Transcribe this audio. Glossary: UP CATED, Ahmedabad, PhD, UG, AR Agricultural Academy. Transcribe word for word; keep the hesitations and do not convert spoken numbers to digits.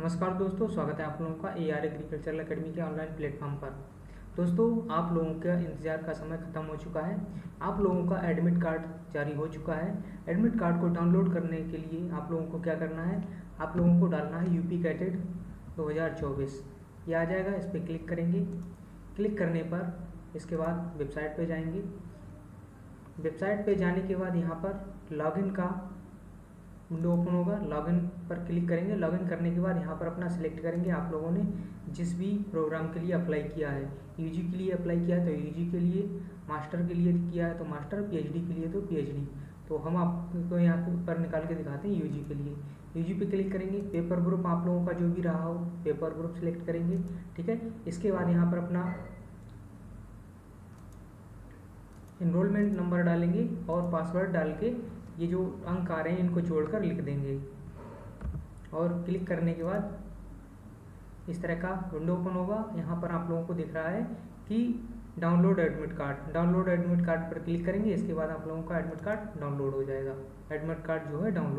नमस्कार दोस्तों, स्वागत है आप लोगों का ए आर एग्रीकल्चरल अकेडमी के ऑनलाइन प्लेटफॉर्म पर। दोस्तों, आप लोगों का इंतजार का समय खत्म हो चुका है। आप लोगों का एडमिट कार्ड जारी हो चुका है। एडमिट कार्ड को डाउनलोड करने के लिए आप लोगों को क्या करना है, आप लोगों को डालना है यूपी कैटेड दो हज़ार चौबीस। ये आ जाएगा, इस पर क्लिक करेंगे। क्लिक करने पर इसके बाद वेबसाइट पर जाएंगे। वेबसाइट पर जाने के बाद यहाँ पर लॉगिन का विंडो ओपन होगा। लॉगिन पर क्लिक करेंगे। लॉगिन करने के बाद यहाँ पर अपना सिलेक्ट करेंगे आप लोगों ने जिस भी प्रोग्राम के लिए अप्लाई किया है। यूजी के लिए अप्लाई किया है तो यूजी के लिए, मास्टर के लिए किया है तो मास्टर, पीएचडी के लिए तो पीएचडी। तो हम आपको यहाँ पर निकाल के दिखाते हैं यूजी के लिए। यूजी पे क्लिक करेंगे। पेपर ग्रुप आप लोगों का जो भी रहा हो, पेपर ग्रुप सिलेक्ट करेंगे। ठीक है, इसके बाद यहाँ पर अपना इनरोलमेंट नंबर डालेंगे और पासवर्ड डाल के ये जो अंक आ रहे हैं इनको जोड़कर लिख देंगे। और क्लिक करने के बाद इस तरह का विंडो ओपन होगा। यहाँ पर आप लोगों को दिख रहा है कि download admit card, download admit card पर क्लिक करेंगे। इसके बाद आप लोगों का एडमिट कार्ड डाउनलोड हो जाएगा। एडमिट कार्ड जो है डाउनलोड